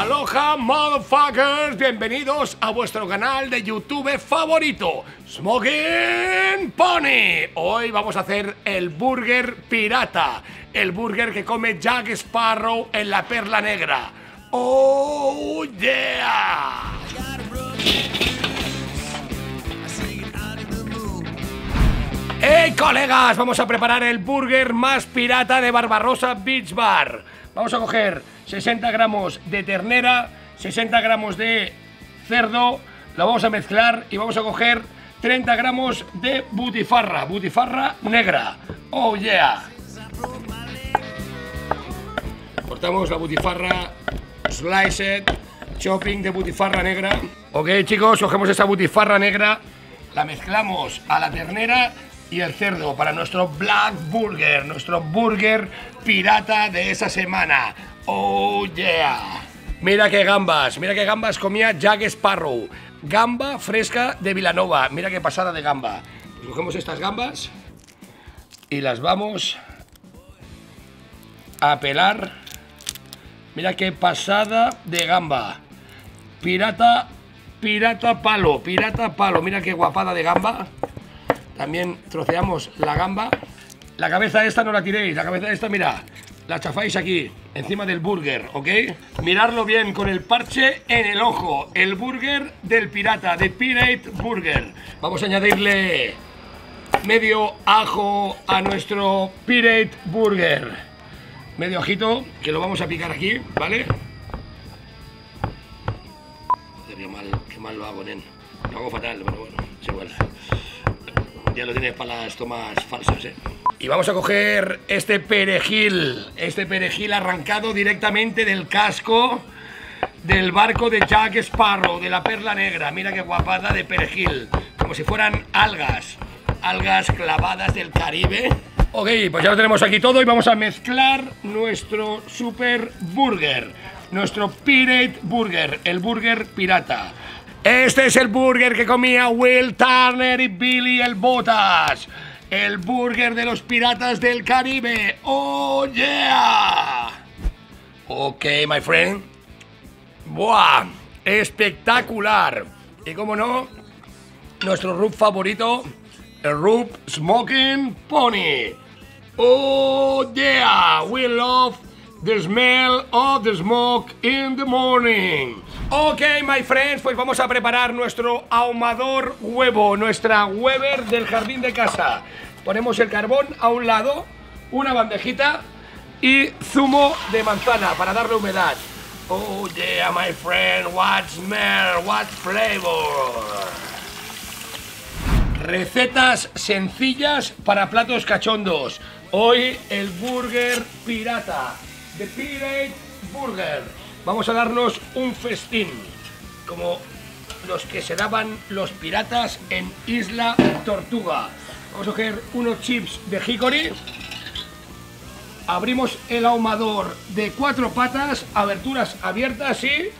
Aloha, motherfuckers, bienvenidos a vuestro canal de YouTube favorito, Smoking Pony. Hoy vamos a hacer el burger pirata, el burger que come Jack Sparrow en la Perla Negra. ¡Oh, yeah! ¡Hey, colegas! Vamos a preparar el burger más pirata de Barbarossa Beach Bar. Vamos a coger 60 gramos de ternera, 60 gramos de cerdo, lo vamos a mezclar y vamos a coger 30 gramos de butifarra, butifarra negra. ¡Oh, yeah! Cortamos la butifarra, sliced, chopping de butifarra negra. Ok, chicos, cogemos esa butifarra negra, la mezclamos a la ternera y el cerdo para nuestro Black Burger, nuestro burger pirata de esa semana. ¡Oh, yeah! Mira qué gambas comía Jack Sparrow. Gamba fresca de Vilanova, mira qué pasada de gamba. Cogemos estas gambas y las vamos a pelar. Mira qué pasada de gamba. Pirata palo, mira qué guapada de gamba. También troceamos la gamba. La cabeza esta no la tiréis, la cabeza esta, mira, la chafáis aquí, encima del burger, ¿ok? Miradlo bien con el parche en el ojo, el burger del pirata, de Pirate Burger. Vamos a añadirle medio ajo a nuestro Pirate Burger. Medio ajito, que lo vamos a picar aquí, ¿vale? Joder, qué mal lo hago, nen. Lo hago fatal, pero bueno, es igual. Ya lo tienes para las tomas falsas, ¿eh? Y vamos a coger este perejil arrancado directamente del casco del barco de Jack Sparrow, de la Perla Negra. Mira qué guapada de perejil, como si fueran algas, algas clavadas del Caribe. Ok, pues ya lo tenemos aquí todo y vamos a mezclar nuestro super burger, nuestro Pirate Burger, el burger pirata. Este es el burger que comía Will Turner y Billy el Botas, el burger de los Piratas del Caribe. ¡Oh, yeah! Ok, my friend. ¡Buah! Espectacular. Y como no, nuestro rub favorito, el rub Smoking Pony. ¡Oh, yeah! We love the smell of the smoke in the morning. Ok, my friends, pues vamos a preparar nuestro ahumador huevo, nuestra Weber del jardín de casa. Ponemos el carbón a un lado, una bandejita y zumo de manzana para darle humedad. Oh yeah, my friend, what smell, what flavor. Recetas sencillas para platos cachondos. Hoy el burger pirata. The Pirate Burger. Vamos a darnos un festín, como los que se daban los piratas en Isla Tortuga. Vamos a coger unos chips de hickory. Abrimos el ahumador de 4 patas, aberturas abiertas y...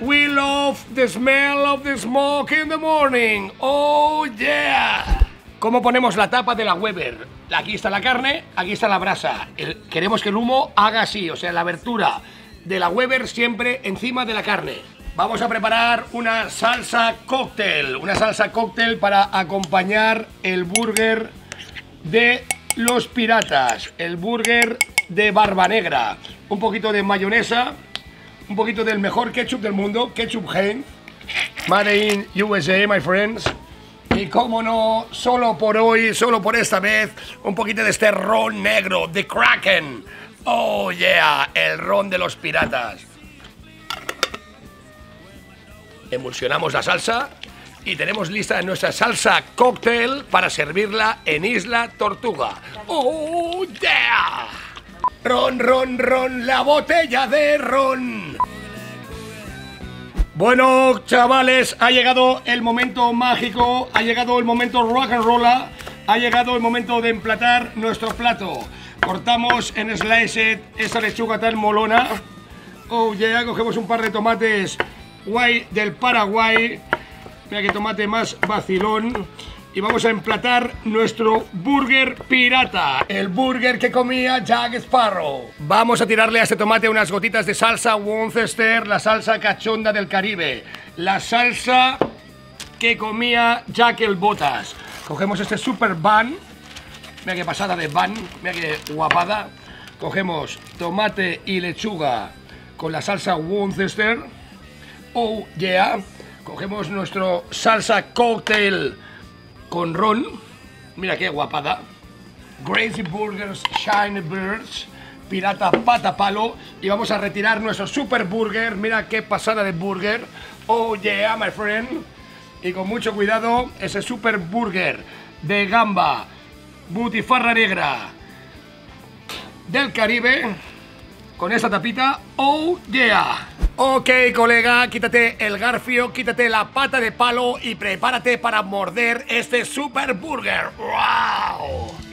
We love the smell of the smoke in the morning. Oh yeah. ¿Cómo ponemos la tapa de la Weber? Aquí está la carne, aquí está la brasa. Queremos que el humo haga así, o sea, la abertura de la Weber siempre encima de la carne. Vamos a preparar una salsa cóctel para acompañar el burger de los piratas, el burger de Barba Negra. Un poquito de mayonesa, un poquito del mejor ketchup del mundo, ketchup Heinz, made in USA, my friends. Y como no, solo por hoy, solo por esta vez, un poquito de este ron negro, The Kraken. Oh yeah, el ron de los piratas. Emulsionamos la salsa y tenemos lista nuestra salsa cóctel para servirla en Isla Tortuga. Oh yeah. Ron, ron, ron, la botella de ron. Bueno, chavales, ha llegado el momento mágico, ha llegado el momento rock and roll, ha llegado el momento de emplatar nuestro plato. Cortamos en slice esa lechuga tan molona. Oh yeah, cogemos un par de tomates guay del Paraguay. Mira qué tomate más vacilón. y vamos a emplatar nuestro burger pirata, el burger que comía Jack Sparrow. Vamos a tirarle a este tomate unas gotitas de salsa Worcestershire, la salsa cachonda del Caribe, la salsa que comía Jack el Botas. Cogemos este super bun, mira qué pasada de bun, mira qué guapada. Cogemos tomate y lechuga con la salsa Worcestershire, oh yeah. Cogemos nuestro salsa cóctel con ron, mira qué guapada. Crazy Burgers, Shiny Birds, Pirata Pata Palo, y vamos a retirar nuestro super burger, mira qué pasada de burger, oh yeah my friend. Y con mucho cuidado ese super burger de gamba, butifarra negra del Caribe, con esta tapita, oh yeah. Ok, colega, quítate el garfio, quítate la pata de palo y prepárate para morder este super burger. ¡Wow!